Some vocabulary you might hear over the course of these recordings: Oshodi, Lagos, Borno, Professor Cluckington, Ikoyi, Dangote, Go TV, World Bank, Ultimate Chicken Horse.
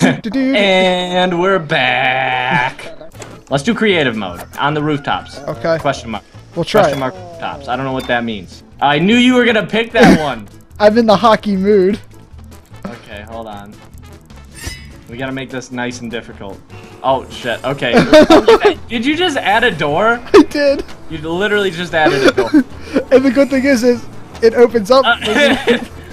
And we're back. Let's do creative mode on the rooftops. Okay. Question mark. We'll try. Question mark rooftops. I don't know what that means. I knew you were gonna pick that one. I'm in the hockey mood. Okay, hold on. We gotta make this nice and difficult. Oh shit. Okay. Did you just add a door? I did. You literally just added a door. And the good thing is it opens up.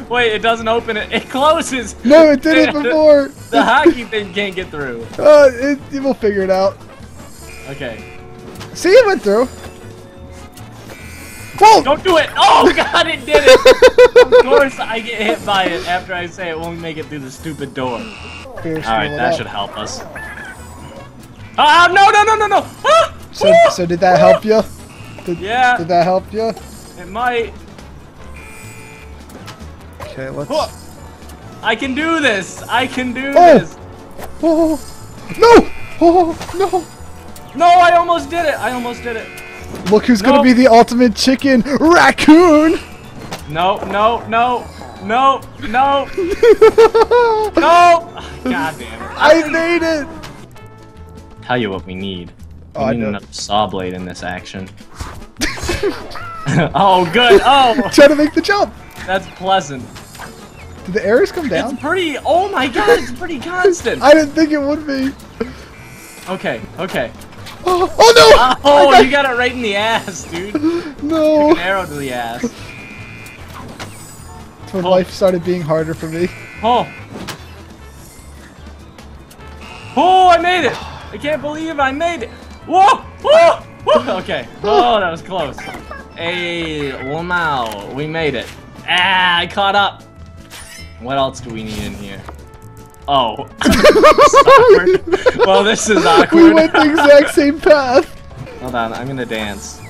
Wait, it doesn't open it. It closes. No, it did it before. The hockey thing can't get through. We'll figure it out. Okay. See, it went through. Whoa! Don't do it. Oh god, it did it. Of course, I get hit by it after I say it won't make it through the stupid door. Alright, that should help us. Oh, no. Ah! So did that help you? Yeah. Did that help you? It might. Okay, let's... I can do this! I can do this! Oh! No! Oh, no! No, I almost did it! I almost did it! Look who's gonna be the ultimate chicken! Raccoon! No! No! God damn it. I made it! Tell you what we need. We need another saw blade in this action. Oh, good! Oh! Try to make the jump! That's pleasant. Did the arrows come down? It's pretty. Oh my god, it's pretty constant. I didn't think it would be. Okay. Oh no! Oh, you got it right in the ass, dude. No. Took an arrow to the ass. That's when life started being harder for me. Oh, I made it! I can't believe I made it! Whoa! Okay. Oh, that was close. Hey, wow, we made it. Ah, I caught up. What else do we need in here? Oh. Well, this is awkward. We went the exact same path. Hold on, I'm gonna dance.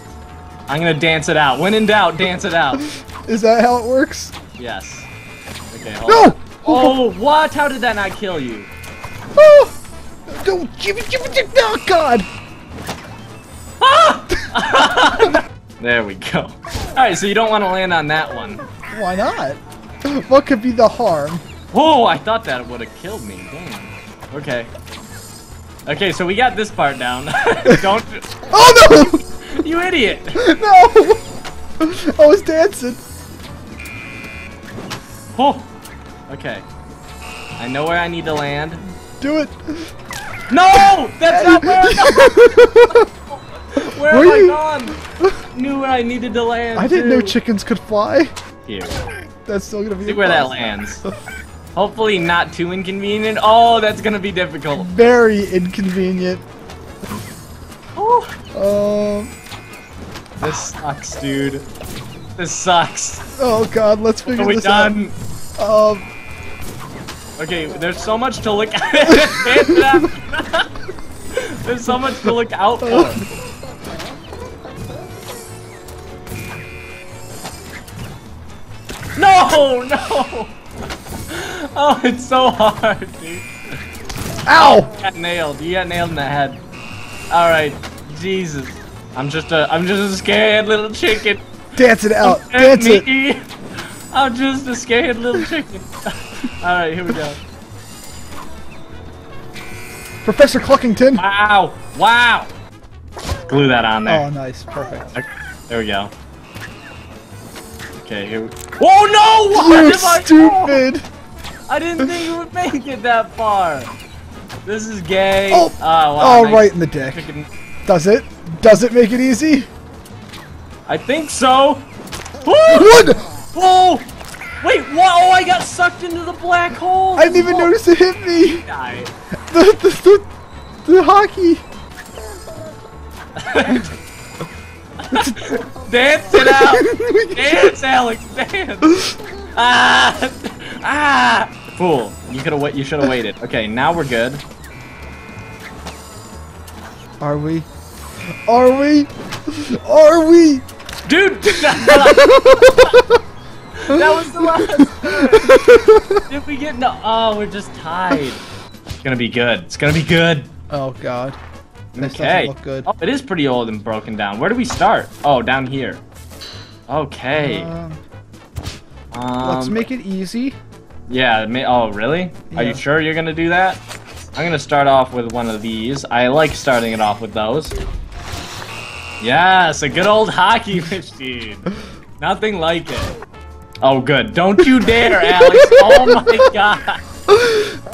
I'm gonna dance it out. When in doubt, dance it out. Is that how it works? Yes. Okay, hold on. Oh, what? How did that not kill you? Oh! Don't give it. Oh, God! Ah! There we go. Alright, so you don't want to land on that one. Why not? What could be the harm? Oh, I thought that would have killed me. Damn. Okay. Okay, so we got this part down. Don't. Oh no! You idiot! No! I was dancing. Oh. Okay. I know where I need to land. Do it! No! That's not where I go! Where have I gone? Knew where I needed to land. I didn't know chickens could fly. Here. That's still gonna be. See where that lands. Hopefully not too inconvenient. Oh, that's gonna be difficult. Very inconvenient. Oh. This sucks, dude. This sucks. Oh God, let's figure this out. Okay, there's so much to look at. There's so much to look out for. No! Oh, it's so hard, dude. Ow! You got nailed. You got nailed in the head. All right, Jesus. I'm just a scared little chicken. Dance it out. Dance it. I'm just a scared little chicken. All right, here we go. Professor Cluckington. Wow. Glue that on there. Oh, nice. Perfect. Okay. There we go. Okay, here we... Oh no! What? You're stupid! I didn't think it would make it that far. This is gay. Oh, wow, nice. Right in the dick. Chicken. Does it? Does it make it easy? I think so. Woo! Whoa! Wait, what? Oh, I got sucked into the black hole. I didn't even notice it hit me. The hockey. Dance it out! Dance, Alex! Dance! Fool! You should have waited. Okay, now we're good. Are we? Dude! That was the last. Did we get no? Oh, we're just tied. It's gonna be good. It's gonna be good. Oh God. This doesn't look good. Oh, it is pretty old and broken down. Where do we start? Oh, down here. Okay. Let's make it easy. Yeah, oh really? Yeah. Are you sure you're gonna do that? I'm gonna start off with one of these. I like starting it off with those. Yes, a good old hockey machine. Nothing like it. Oh good, don't you dare, Alex! Oh my god!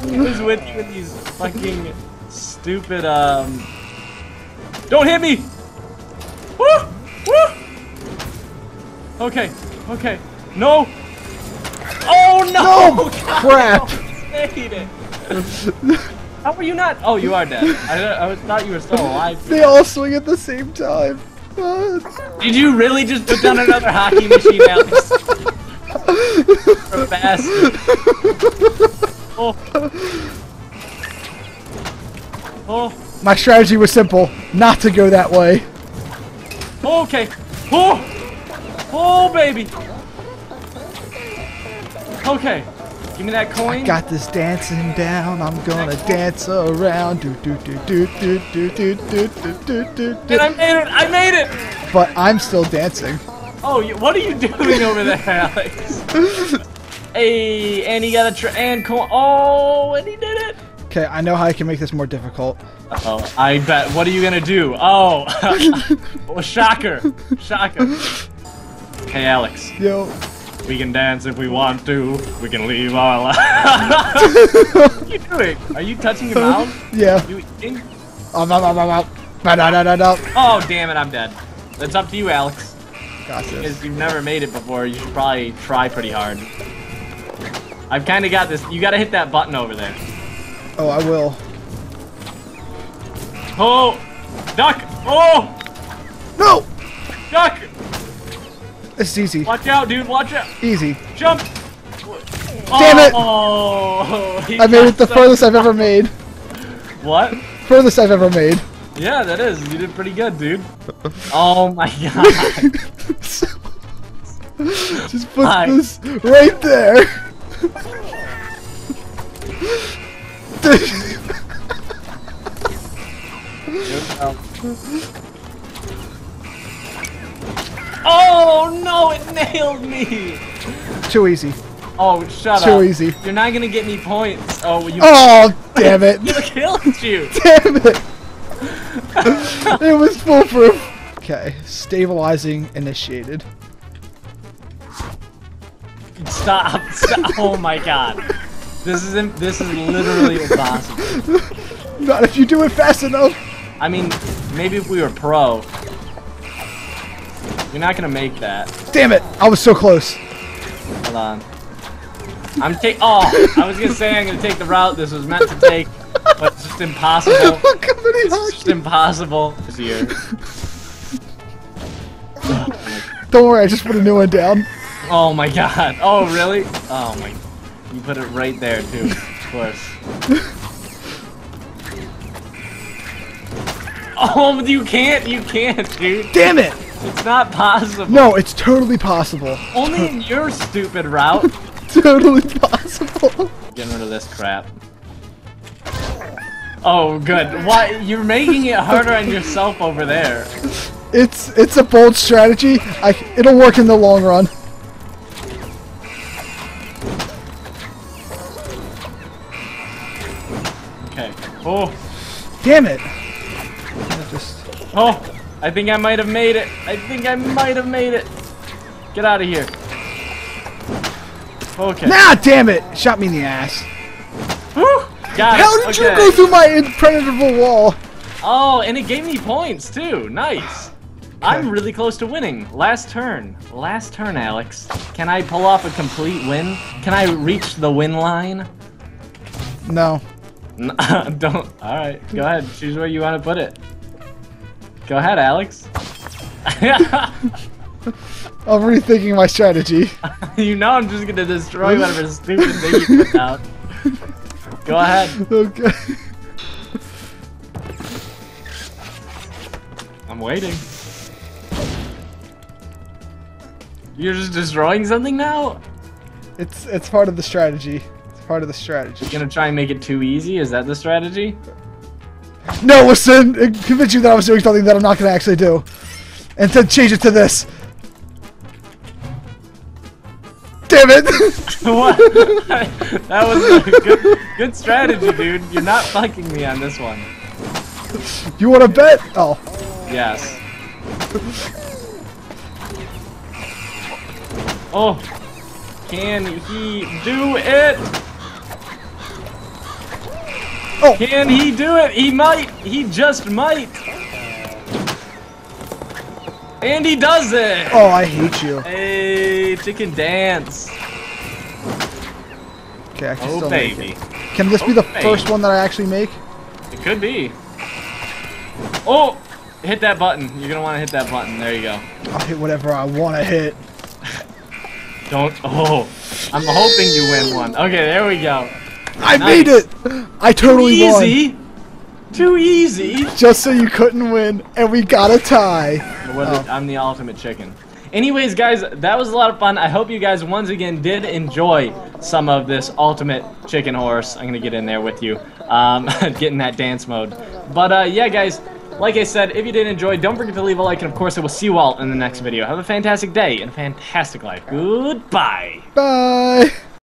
Who's with you in these fucking stupid, Don't hit me! Woo! Woo! Okay, okay. No! Oh no! No! Crap! I made it! How were you not? Oh, you are dead. I thought you were still alive. They all swing at the same time. Did you really just put down another hockey machine, Alex? For bastard. Oh. Oh. My strategy was simple, not to go that way. Okay. Oh. Oh, baby. Okay, give me that coin. I got this dancing down. I'm gonna dance around. Do do do do do do do do do do. And I made it. I made it. But I'm still dancing. Oh, what are you doing over there, Alex? Hey, and he got a coin. Oh, and he did it. Okay, I know how I can make this more difficult. Oh, I bet. What are you gonna do? Oh, well, shocker, shocker. Hey, Alex. Yo. We can dance if we want to. We can leave our lives. What are you doing? Are you touching your mouth? Yeah. You eating? Oh, no. Oh, damn it, I'm dead. That's up to you, Alex. Gotcha. Because you've never made it before, you should probably try pretty hard. I've kind of got this. You got to hit that button over there. Oh, I will. Oh! Duck! Oh! No! Duck! This is easy. Watch out, dude. Watch out. Easy. Jump. Damn it. Oh, I made it the furthest I've ever made. What? Furthest I've ever made. Yeah, that is. You did pretty good, dude. Oh, my God. Just put this right there. Oh no, it nailed me! Too easy. Oh, shut up. Too easy. You're not gonna get me points. Oh, you. Oh, damn it. You killed you. Damn it. It was foolproof. Okay, stabilizing initiated. Stop. Stop. Oh my god. This is literally impossible. Not if you do it fast enough. I mean, maybe if we were pro. You're not gonna make that. Damn it! I was so close. Hold on. Oh, I was gonna say I'm gonna take the route this was meant to take, but it's just impossible. Look how many it's just impossible this year. Don't worry, I just put a new one down. Oh my god! Oh really? Oh my! You put it right there too, of course. Oh, you can't, dude. Damn it! It's not possible. No, it's totally possible. Only in your stupid route. Totally possible. Getting rid of this crap. Oh, good. Why? You're making it harder on yourself over there. It's a bold strategy. It'll work in the long run. Okay. Oh. Damn it. Oh, I think I might have made it. I think I might have made it. Get out of here. Okay. Nah, damn it. Shot me in the ass. Whew. Got it. How did you go through my impenetrable wall? Oh, and it gave me points, too. Nice. Okay. I'm really close to winning. Last turn. Last turn, Alex. Can I pull off a complete win? Can I reach the win line? No. Don't. All right. Go ahead. Choose where you want to put it. Go ahead, Alex. I'm rethinking my strategy. You know I'm just gonna destroy whatever stupid thing you put out. Go ahead. Okay. I'm waiting. You're just destroying something now? It's part of the strategy. It's part of the strategy. You're gonna try and make it too easy? Is that the strategy? No, listen! It convinced you that I was doing something that I'm not going to actually do. And to change it to this. Damn it! What? That was a good strategy, dude. You're not fucking me on this one. You want to bet? Oh. Yes. Oh. Can he do it? Oh. Can he do it? He might. He just might. And he does it! Oh, I hate you. Hey, chicken dance. Okay, I can still make it. Can this be the first one that I actually make? It could be. Oh! Hit that button. You're gonna wanna hit that button. There you go. I'll hit whatever I wanna hit. Don't. Oh. I'm hoping you win one. Okay, there we go. I made it! I totally won. Easy. Too easy. Just so you couldn't win, and we got a tie. I'm the ultimate chicken. Anyways, guys, that was a lot of fun. I hope you guys once again did enjoy some of this ultimate chicken horse. I'm gonna get in there with you, get in that dance mode. But yeah, guys, like I said, if you did enjoy, don't forget to leave a like, and of course, I will see you all in the next video. Have a fantastic day and a fantastic life. Goodbye. Bye.